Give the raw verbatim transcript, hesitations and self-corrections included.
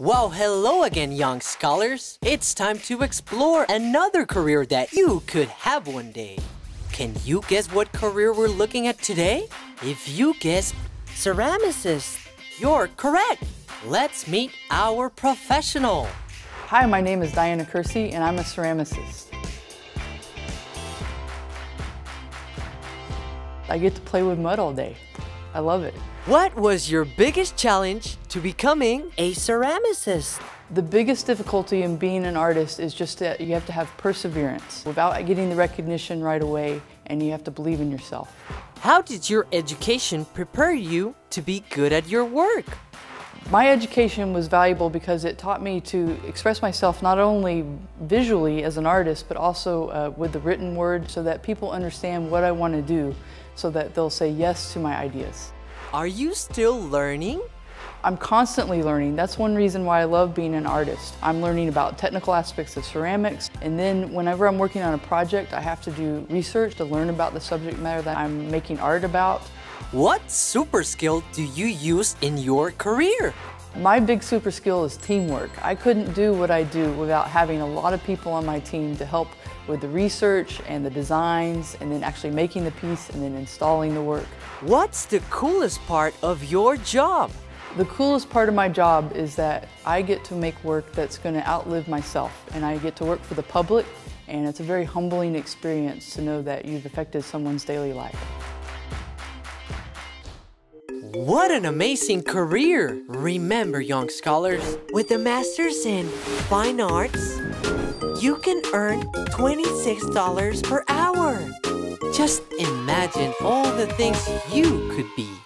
Well, hello again, young scholars. It's time to explore another career that you could have one day. Can you guess what career we're looking at today? If you guessed ceramicist, you're correct. Let's meet our professional. Hi, my name is Diana Kirsey, and I'm a ceramicist. I get to play with mud all day. I love it. What was your biggest challenge to becoming a ceramicist? The biggest difficulty in being an artist is just that you have to have perseverance without getting the recognition right away, and you have to believe in yourself. How did your education prepare you to be good at your work? My education was valuable because it taught me to express myself not only visually as an artist, but also uh, with the written word, so that people understand what I want to do, so that they'll say yes to my ideas. Are you still learning? I'm constantly learning. That's one reason why I love being an artist. I'm learning about technical aspects of ceramics, and then whenever I'm working on a project, I have to do research to learn about the subject matter that I'm making art about. What super skill do you use in your career? My big super skill is teamwork. I couldn't do what I do without having a lot of people on my team to help with the research and the designs, and then actually making the piece and then installing the work. What's the coolest part of your job? The coolest part of my job is that I get to make work that's going to outlive myself, and I get to work for the public, and it's a very humbling experience to know that you've affected someone's daily life. What an amazing career! Remember, young scholars, with a master's in fine arts, you can earn twenty-six dollars per hour. Just imagine all the things you could be.